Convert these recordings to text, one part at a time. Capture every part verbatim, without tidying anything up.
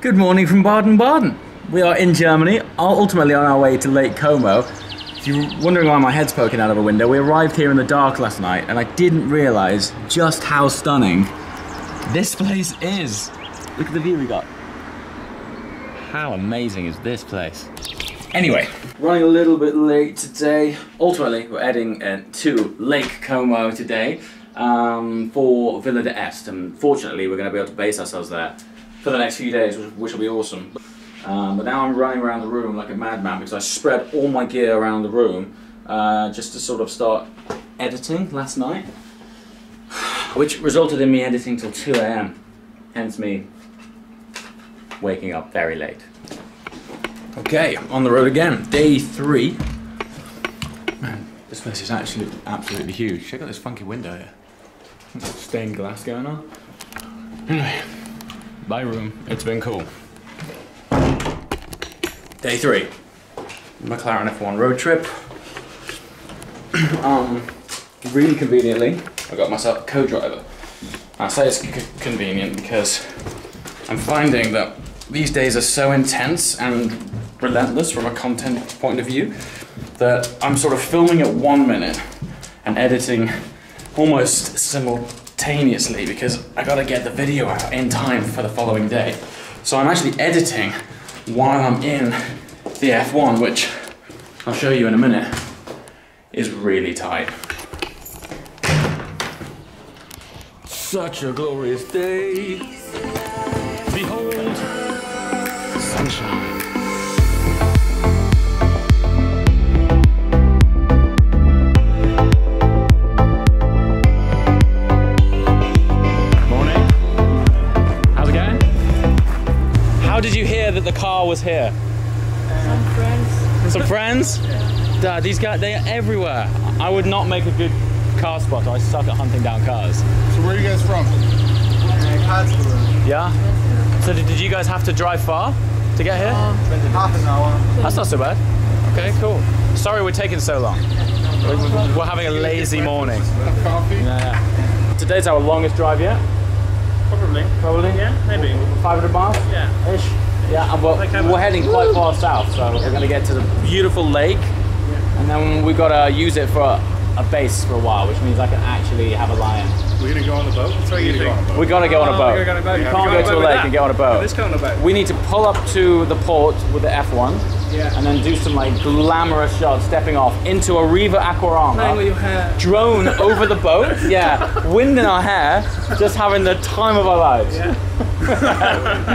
Good morning from Baden-Baden. We are in Germany, ultimately on our way to Lake Como. If you're wondering why my head's poking out of a window, we arrived here in the dark last night and I didn't realize just how stunning this place is. Look at the view we got. How amazing is this place? Anyway, running a little bit late today. Ultimately, we're heading uh, to Lake Como today um, for Villa d'Este, and fortunately we're gonna be able to base ourselves there for the next few days, which will be awesome. Um, but now I'm running around the room like a madman because I spread all my gear around the room uh, just to sort of start editing last night, which resulted in me editing till two A M, hence me waking up very late. Okay, on the road again, day three. Man, this place is actually absolutely huge. Check out this funky window here. Stained glass going on. Anyway. My room, it's been cool. Day three, McLaren F one road trip. um, really conveniently, I got myself a co-driver. I say it's convenient because I'm finding that these days are so intense and relentless from a content point of view that I'm sort of filming at one minute and editing almost simultaneously. Because I gotta get the video out in time for the following day. So I'm actually editing while I'm in the F one, which I'll show you in a minute, is really tight. Such a glorious day. Behold, sunshine. How did you hear that the car was here? Some friends. Some friends? Yeah. Dad, these guys, they are everywhere. I would not make a good car spot. I suck at hunting down cars. So where are you guys from? Karlsruhe. Yeah? So did you guys have to drive far to get here? Um, half an hour. That's not so bad. Okay, cool. Sorry we're taking so long. We're having a lazy morning. Coffee? Yeah. Today's our longest drive yet. Probably. Probably? Yeah, maybe. five hundred miles? Yeah. Ish. Yeah, and we're, we're heading quite far south, so we're going to get to the beautiful lake, yeah. And then we've got to use it for a, a base for a while, which means I can actually have a lion. We're going to go on the boat? That's what you think. We've got to go on a boat. We can't go to a lake and get on a boat. Let's go on a boat. We need to pull up to the port with the F one, yeah. And then do some like glamorous shots, stepping off into a Riva Aquarama, drone over the boat, yeah, wind in our hair, just having the time of our lives. Yeah.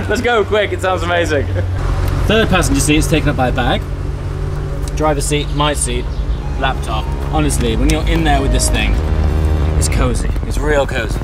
Let's go quick, it sounds amazing. Third passenger seat is taken up by a bag, driver's seat, my seat, laptop. Honestly, when you're in there with this thing, it's cozy, it's real cozy.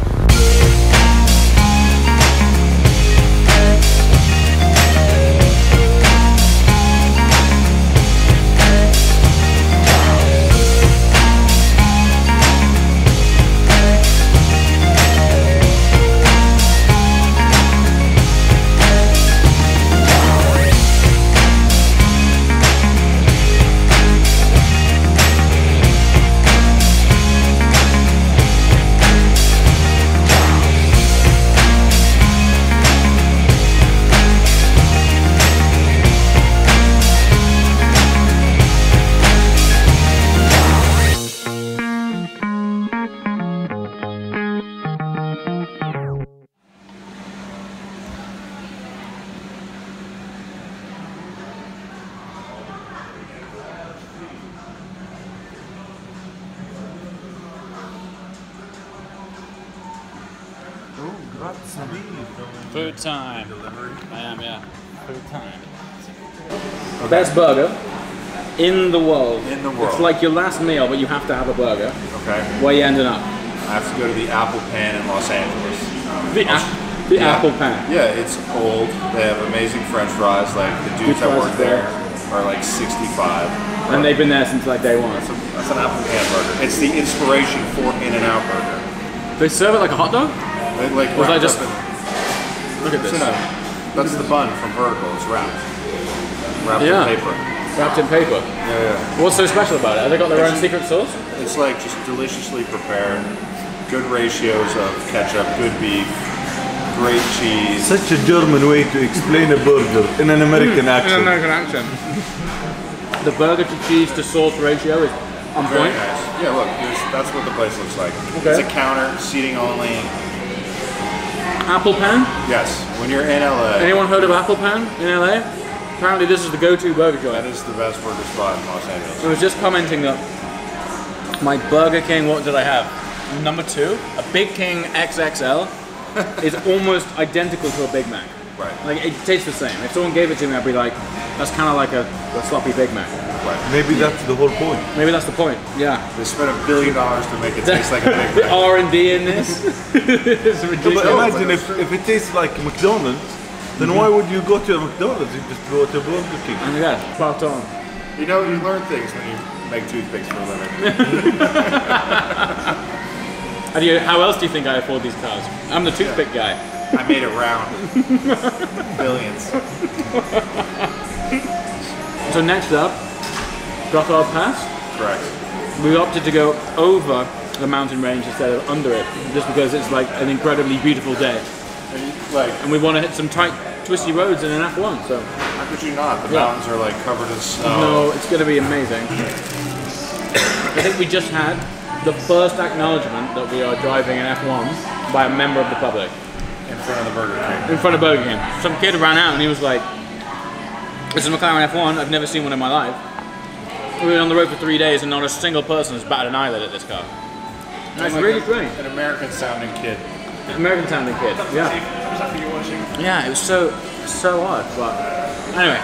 Food time. Delivery? I am, yeah. Food time. Best burger in the world. In the world. It's like your last meal, but you have to have a burger. Okay. Where you ending up? I have to go to the Apple Pan in Los Angeles. Um, the a the yeah. Apple Pan? Yeah, it's old. They have amazing French fries. Like, the dudes that work there are like sixty-five. And they've been there since like day one. That's, a, that's an Apple Pan burger. It's the inspiration for In N Out Burger. They serve it like a hot dog? They, like, was I just... Look at this. So no, that's the bun from Vertical. It's wrapped. Wrapped yeah. in paper. Wrapped in paper. Yeah, yeah. What's so special about it? Have they got their it's, own secret sauce? It's like just deliciously prepared. Good ratios of ketchup, good beef, great cheese. Such a German way to explain a burger in an American accent. In an American accent. The burger to cheese to sauce ratio is on point. Very nice. Yeah, look, here's, that's what the place looks like. Okay. It's a counter, seating only. Apple Pan? Yes, when you're in L A. Anyone heard of Apple Pan in L A? Apparently this is the go-to burger joint. That is the best burger spot in Los Angeles. I was just commenting that my Burger King, what did I have? Number two, a Big King X X L is almost identical to a Big Mac. Right. Like, it tastes the same. If someone gave it to me, I'd be like, that's kind of like a, a sloppy Big Mac. Right. Maybe yeah. that's the whole point. Maybe that's the point, yeah. They spent a billion dollars to make it taste like a Big Mac. R and D in this? It's ridiculous. No, but imagine if, if it tastes like McDonald's, then mm-hmm. why would you go to a McDonald's? You just go to a Burger King. And yeah, spot on. You know, you learn things when you make toothpicks for a living. And you, how else do you think I afford these cars? I'm the toothpick yeah. guy. I made it round. Billions. So next up, Gothard Pass. Correct. We opted to go over the mountain range instead of under it, just because it's like an incredibly beautiful day. And, like, and we want to hit some tight, twisty roads in an F one, so... How could you not? The yeah. mountains are like covered in snow. No, it's going to be amazing. I think we just had the first acknowledgement that we are driving an F one by a member of the public. In front of the Burger King. In front of Burger King. Some kid ran out and he was like, this is McLaren F one, I've never seen one in my life. We've been on the road for three days and not a single person has batted an eyelid at this car. That's like really great. An American sounding kid. American sounding kid, yeah. Yeah, it was so, so odd, but anyway,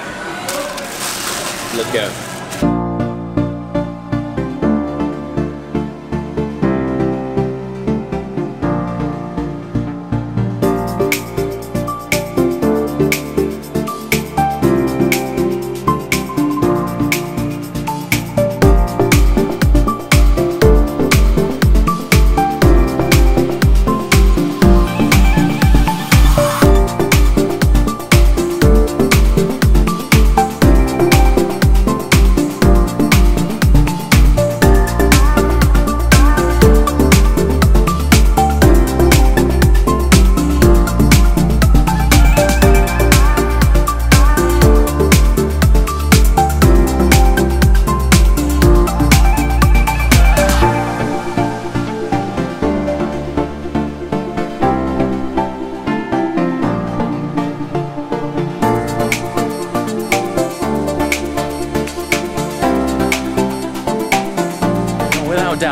let's go.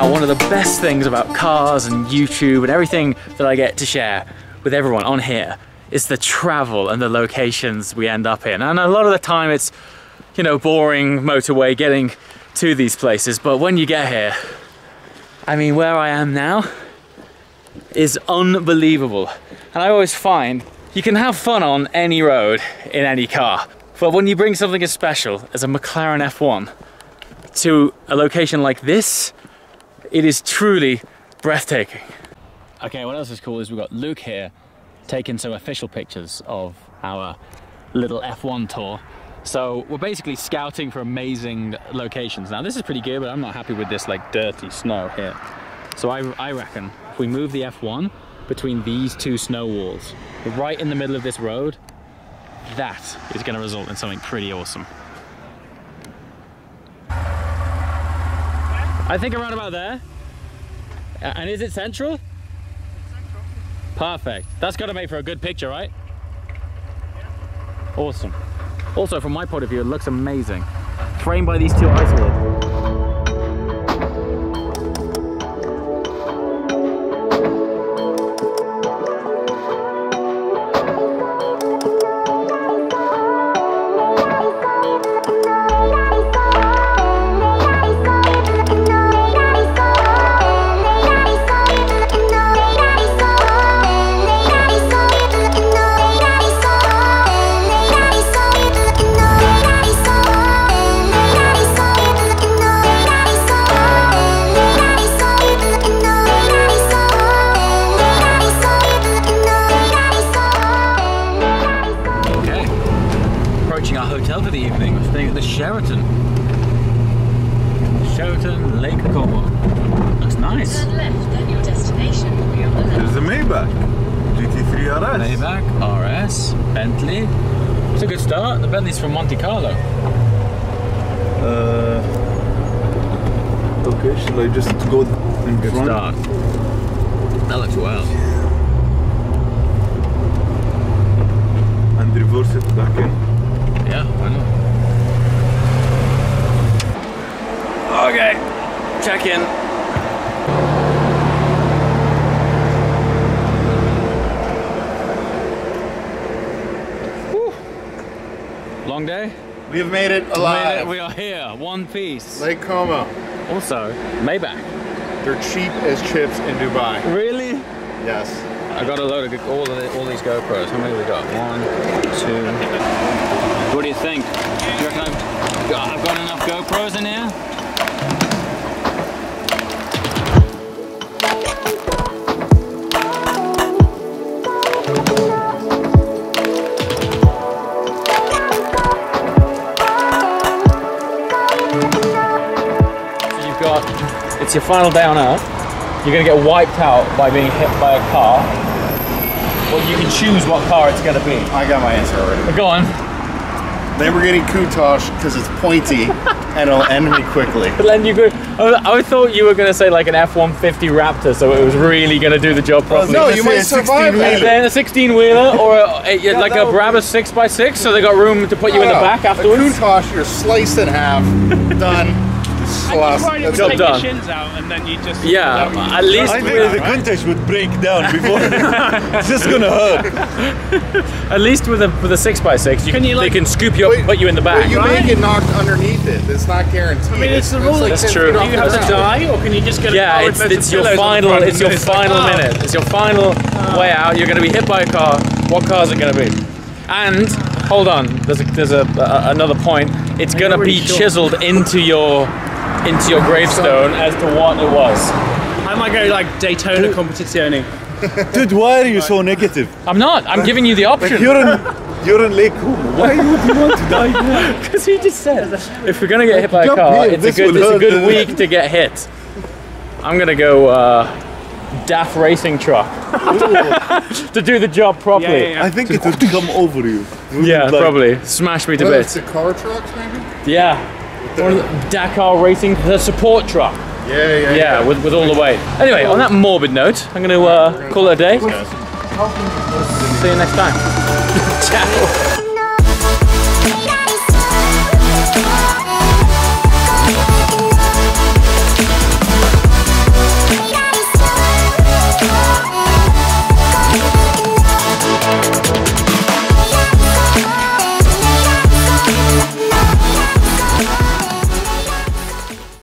One of the best things about cars and YouTube and everything that I get to share with everyone on here is the travel and the locations we end up in. And a lot of the time it's, you know, boring motorway getting to these places, but when you get here, I mean, where I am now is unbelievable. And I always find you can have fun on any road in any car, but when you bring something as special as a McLaren F one to a location like this, it is truly breathtaking. Okay, what else is cool is we've got Luke here taking some official pictures of our little F one tour. So we're basically scouting for amazing locations. Now this is pretty good, but I'm not happy with this like dirty snow here. So I, I reckon if we move the F one between these two snow walls, right in the middle of this road, that is gonna result in something pretty awesome. I think around about there. And is it central? It's central. Perfect. That's got to make for a good picture, right? Yeah. Awesome. Also, from my point of view, it looks amazing. Framed by these two isolates. Lake Como. Looks nice. Turn left at your destination. There's a Maybach. G T three R S. Maybach, R S, Bentley. It's a good start. The Bentley's from Monte Carlo. Uh, okay, shall I just go in good front? Start. That looks well. Yeah. And reverse it back in. Yeah, why not? Okay, check in. Long day? We've made it alive. Made it. We are here, one piece. Lake Como. Also, Maybach. They're cheap as chips in Dubai. Really? Yes. I got a load of all, of the, all these GoPros. How many we got? One, two. What do you think? Do you reckon I've got, I've got enough GoPros in here? It's your final day on Earth. You're going to get wiped out by being hit by a car. Well, you can choose what car it's going to be. I got my answer already. Go on. Lamborghini Countach, because it's pointy and it'll end me quickly. It'll end you quickly. I thought you were going to say like an F one fifty Raptor, so it was really going to do the job properly. No, you might survive that. Then a sixteen wheeler or a, a, yeah, like a Brabus six by six, so they got room to put you oh, in the back afterwards. A Countach, you're sliced in half. Done. Right, you take your shins out and then you just yeah. You at least I think the Countach would break down before. It's just gonna hurt. At least with a with a six by six, you can, can you like, they can scoop you up, wait, and put you in the back. But you right? may get knocked underneath it. It's not guaranteed. I mean, it's the rule. That's true. Do you have to die, or can you just get? Yeah, a it's it's your final. It's your final oh. minute. It's your final oh. way out. You're gonna be hit by a car. What cars are gonna be? And hold on, there's a, there's a, a another point. It's gonna be chiseled into your. into your gravestone as to what it was. I might go like Daytona competizione. Dude, why are you so negative? I'm not. I'm giving you the option. Like you're, in, you're in Lake Como. Why would you want to die now? Because he just said, if we're going to get hit by a car, it's a good, it's a good week to get hit. I'm going to go uh, D A F racing truck to do the job properly. Yeah, yeah, yeah. I think it would come over you. Wouldn't yeah, like, probably. Smash me to bits. It's the car trucks maybe? Yeah. Or Dakar racing, the support truck. Yeah, yeah, yeah. Yeah, with, with all the weight. Anyway, on that morbid note, I'm going to uh, call it a day. See you next time. Ciao.